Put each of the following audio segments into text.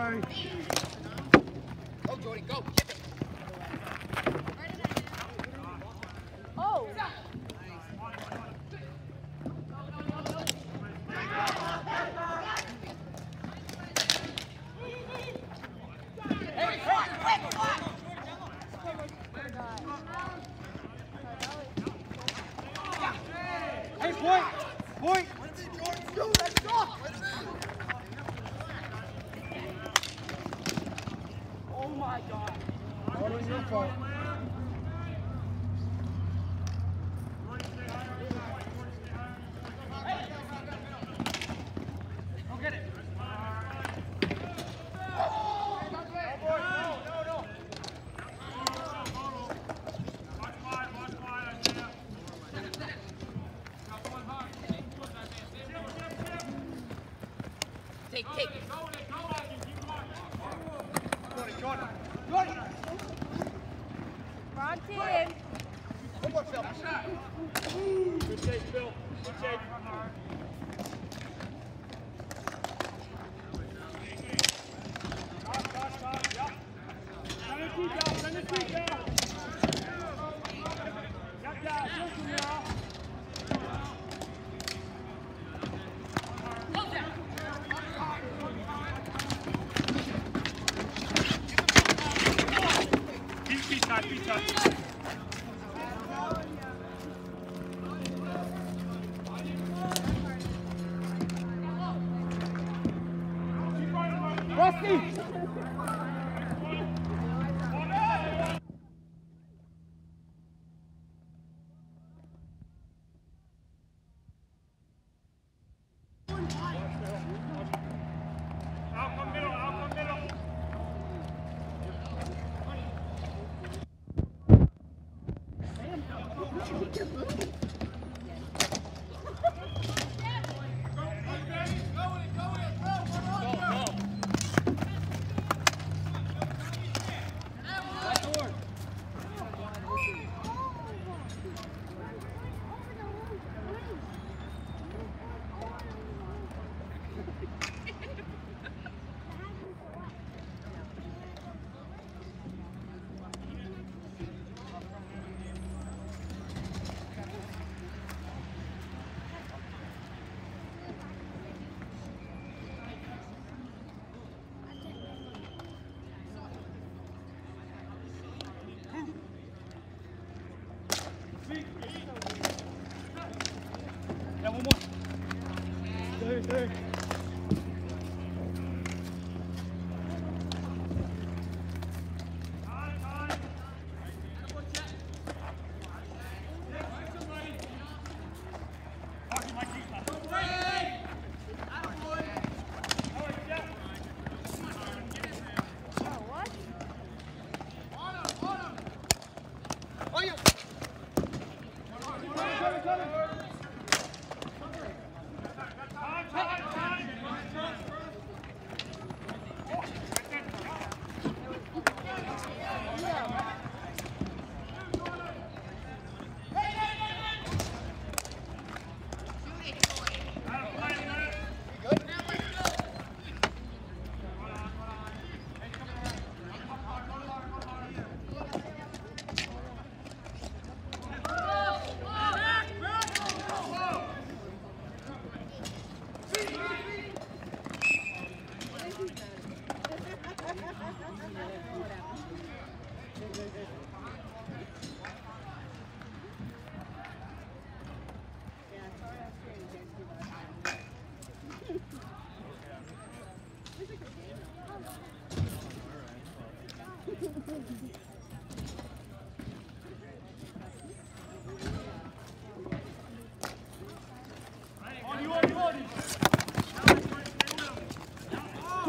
way. Go, Jordy, go. Oh. Hey, point! Point! What did Jordan do? Let's go! Oh my God! What was your fault?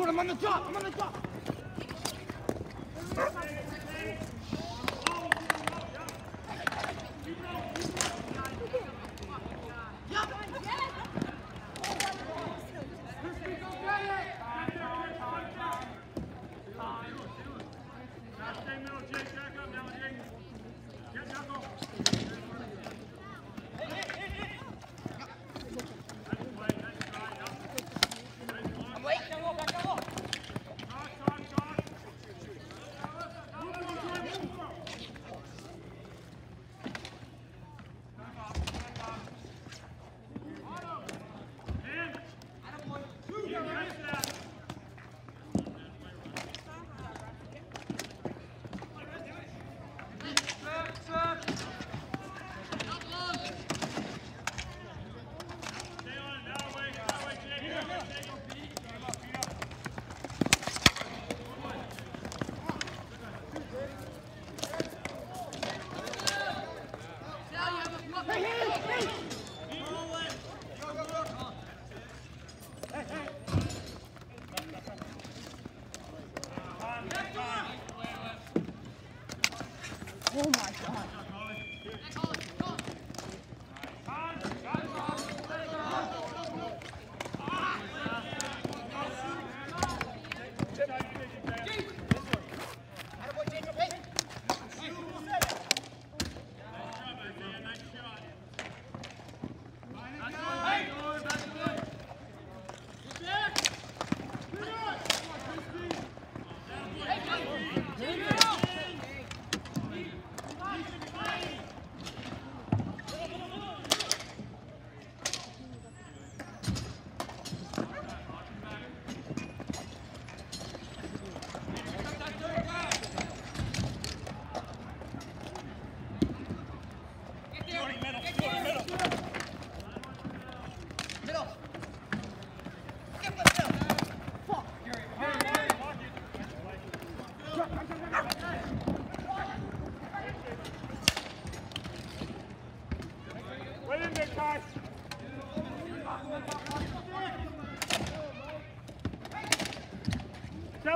I'm on the top, I'm on the top!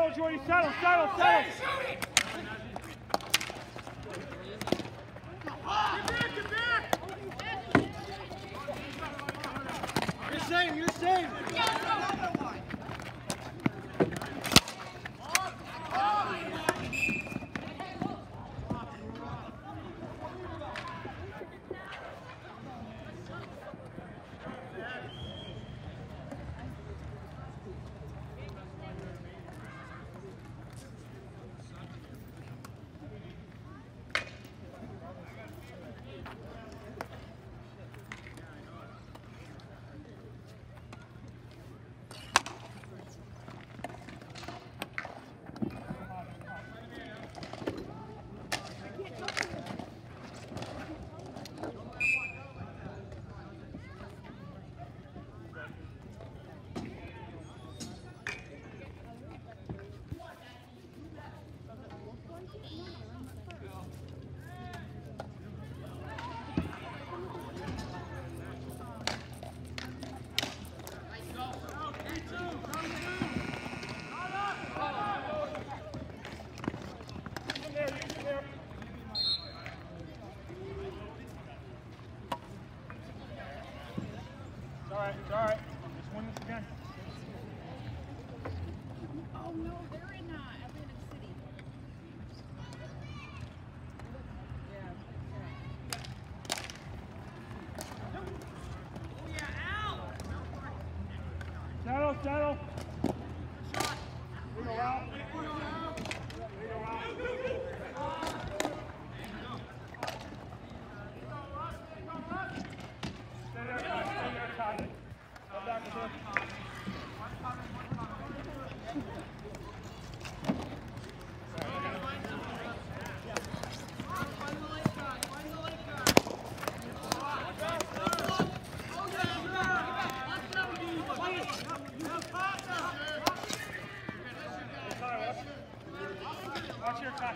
Settle, Jordy, settle. Hey, get back. You're safe. It's all right. Just win this again. Oh, no, they're in Atlantic City. Yeah. Ow! Settle. Shot. We go out. Watch your attack.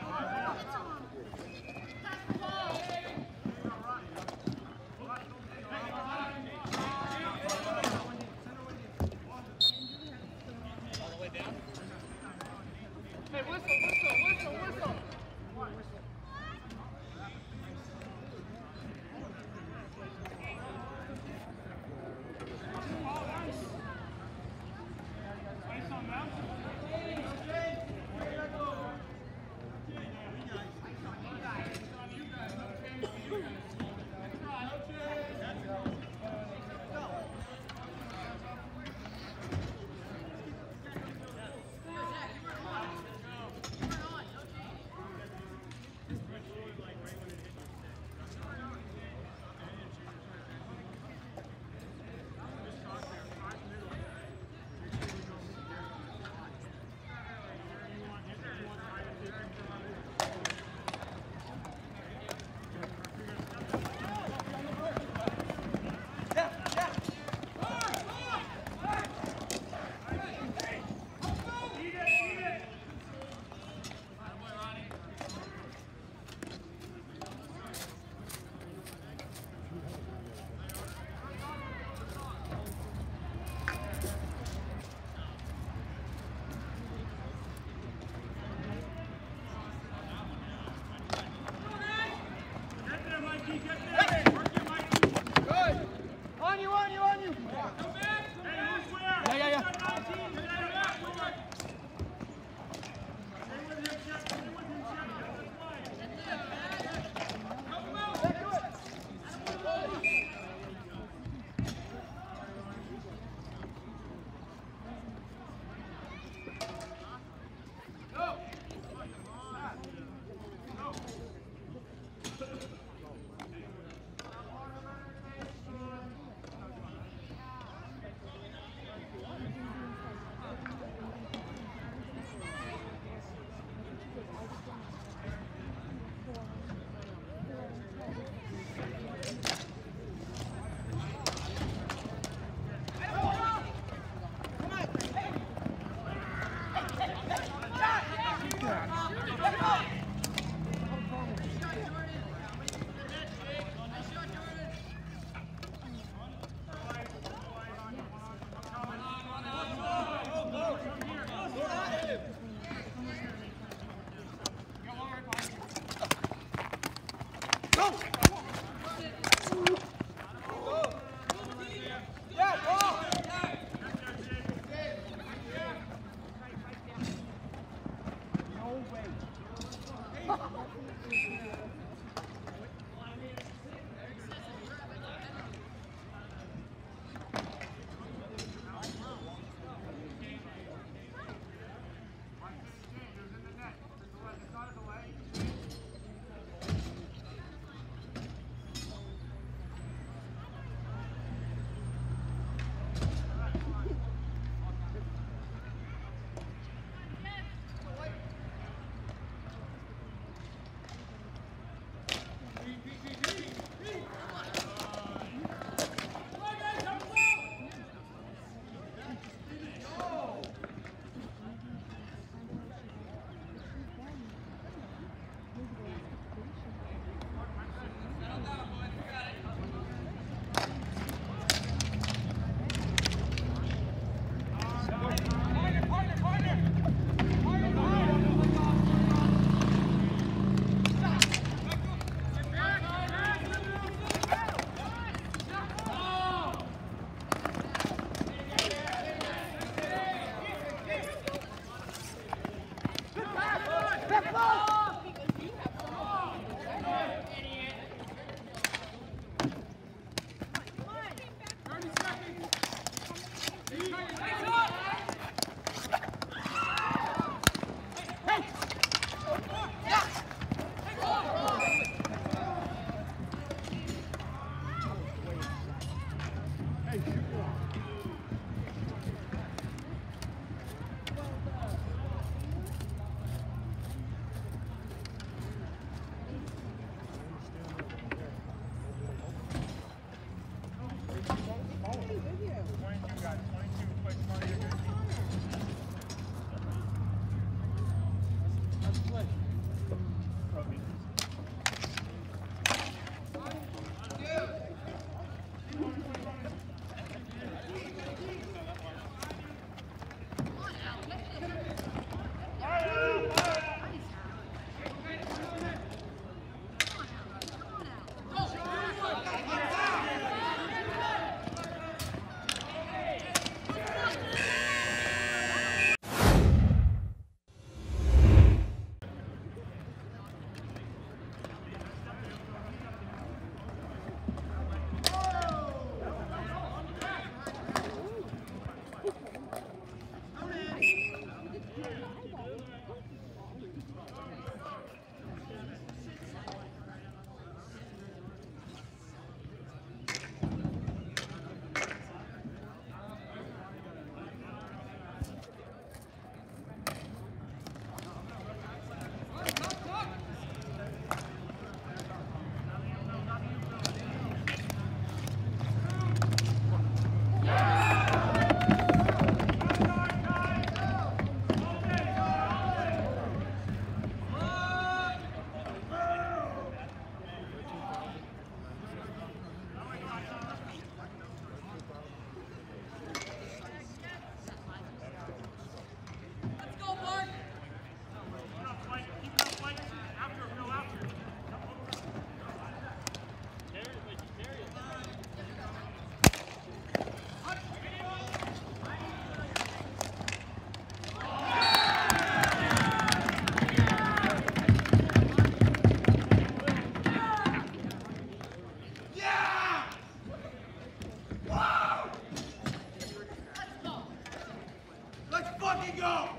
fucking go!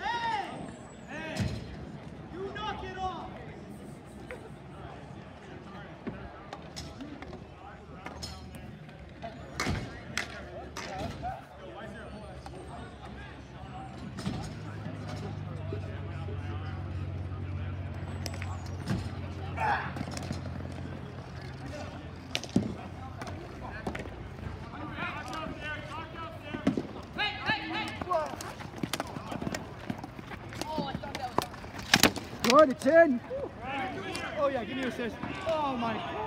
Hey! Hey! You knock it off! Good, it's in. Oh yeah, give me your assist. Oh my God.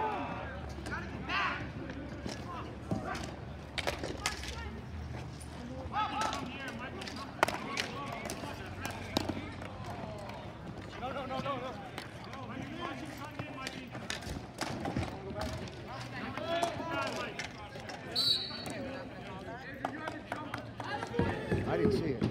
I didn't see it.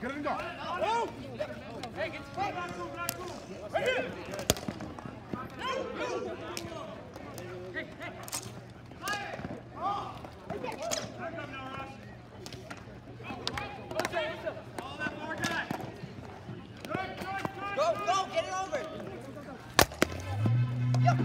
go. Get it and go. Oh! Hey, get the back. Right here. No! Hey, hey. Fire! Oh! Right back. Back up now, Ross. Go, James. All that far guy. Go, go, get it over. Yep. Get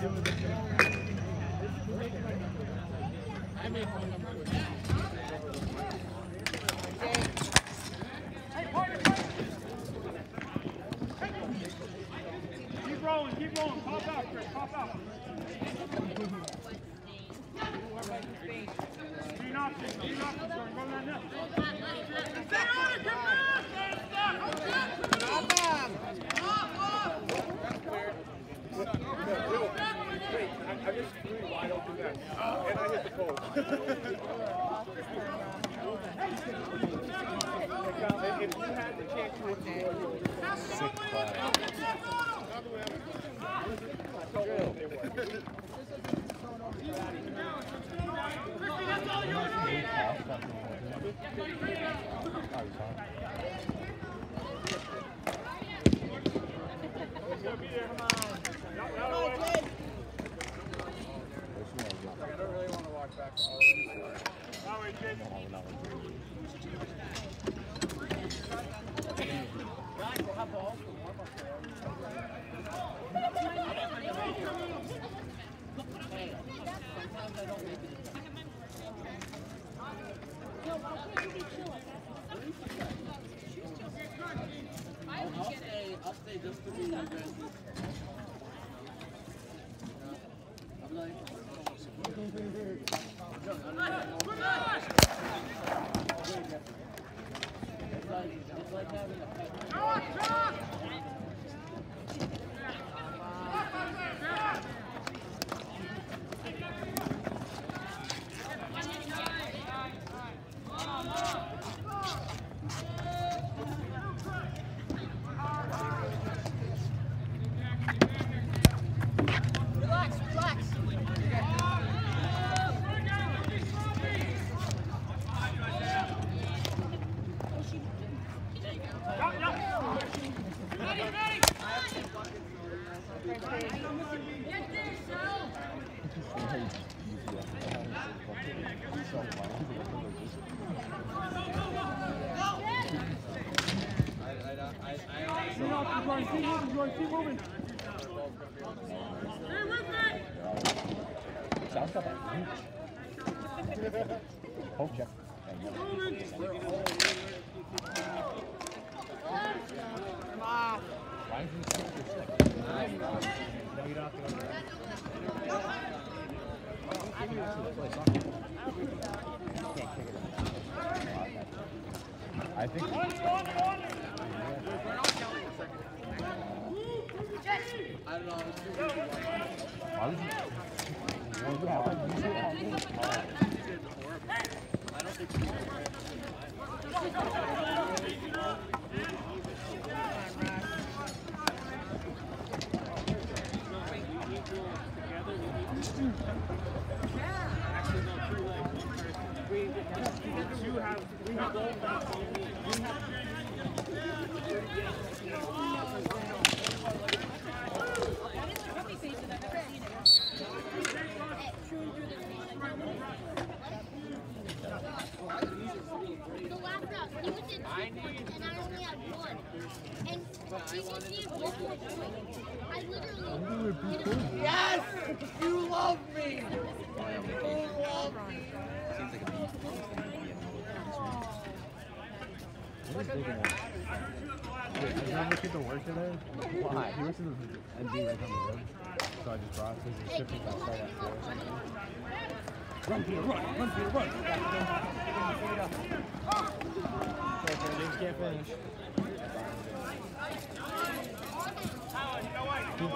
Keep rolling, pop out, Chris, pop out. Do not concern, go to that net. Stay on it, I just threw wide open there, and I hit the pole. If you had the chance to hit the pole, I don't really want to walk back all I'll stay just to be like this. I'm like, it's like having a run, Peter, run! Run, Peter, run!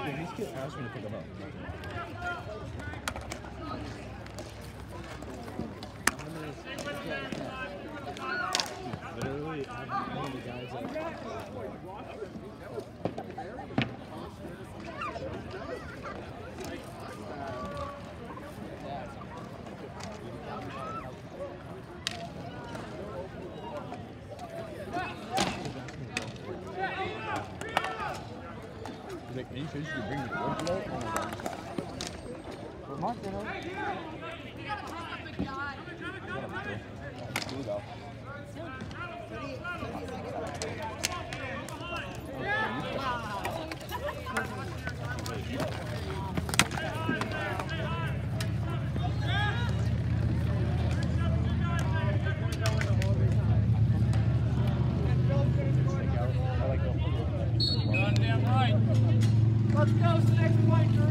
This kid asked me to pick him up. Literally, I'm one of the guys Let's go, to the next point, Kareem.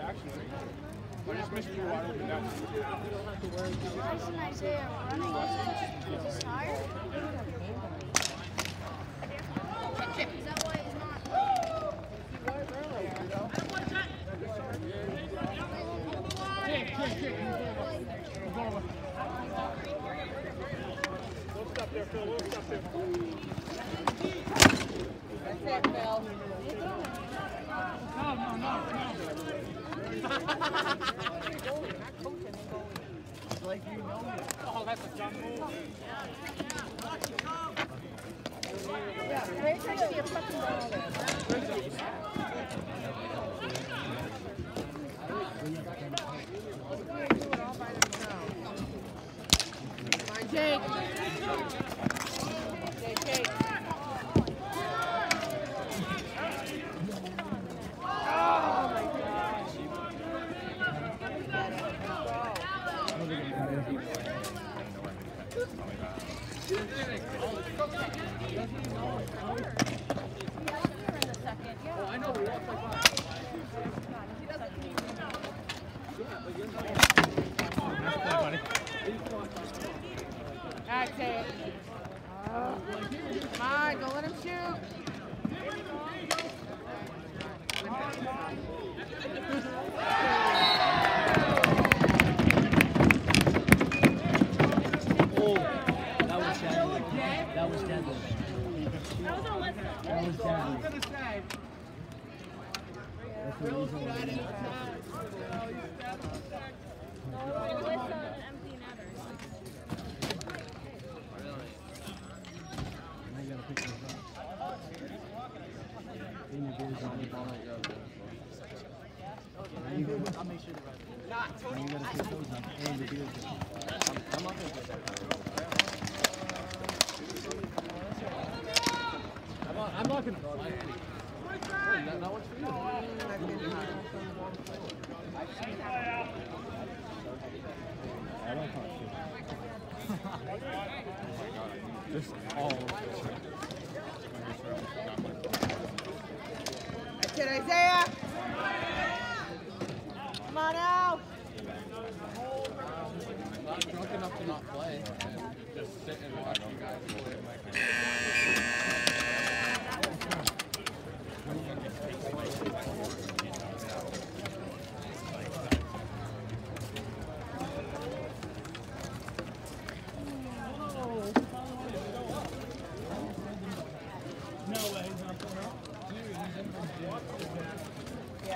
Actually. Bryce and Isaiah are running. Is he tired? Is that why he's not? Little step there, Phil. Little step there. That's it, Phil. No. Like you know me. Oh, that's a dumb move. Yeah, I see a fucking ball there. Jake. Yeah,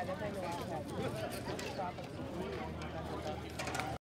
they're playing the last half.